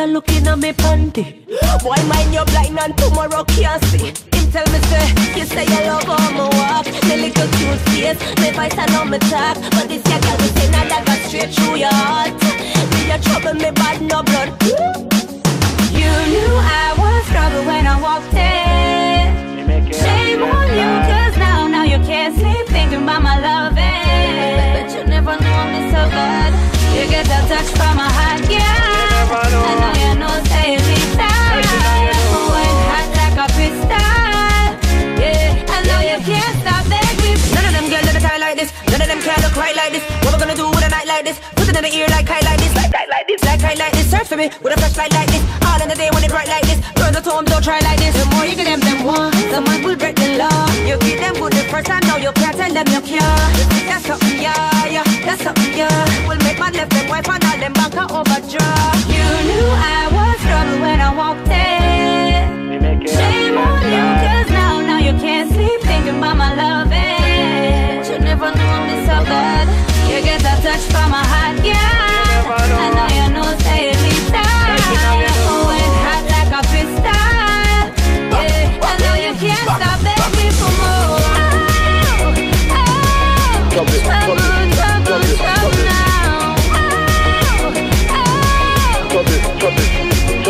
and looking at me panty. Boy, mind you blind and tomorrow can't see. Him tell me say, you say you love all my walk, the little cute face, my voice and all my talk. But this your girl is in that got straight through your heart. Me your trouble, me bad, no blood. You knew I was trouble when I walked in. Shame on you, cause now you can't sleep thinking about my loving. But you never know me so good. You get a touch from my heart, yeah. I know you know, say it me down. Going hot like a pistol, yeah. I know you can't stop that grip. None of them girls look tight like this. None of them can't look right like this. What we gonna do with a night like this? Put it in the ear like kite like this, like tight like this, like tight like this. Search for me with a flashlight like this. All in the day when it bright like this. Turn the home, don't try like this. The more you give them one, someone will break the law. You give them good the first time, now you can't tell them you care. That's something, yeah, that's something, yeah. Will make my left them wife and all them banker overdraw. You knew I was trouble when I walked in. Shame on you, cause now you can't sleep thinking about my loving. But you never knew me so good. You get a touch from my heart, yeah. I know you know, say it me down. Going hot like a pistol, yeah. I know you can't stop begging for more.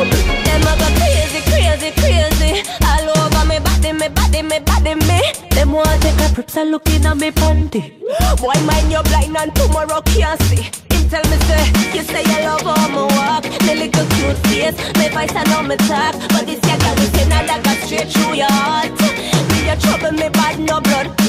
Them a go crazy, crazy, crazy. All over me body, me body, me body, me. Them want take a prips and looking at me panty. Boy, mind you blind and tomorrow can't see. Him tell me say, you say you love all my walk, the little cute face, my voice and all my talk. But this your girl is in that got straight through your heart. Me your trouble, me bad, no blood.